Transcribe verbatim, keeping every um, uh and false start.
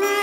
này.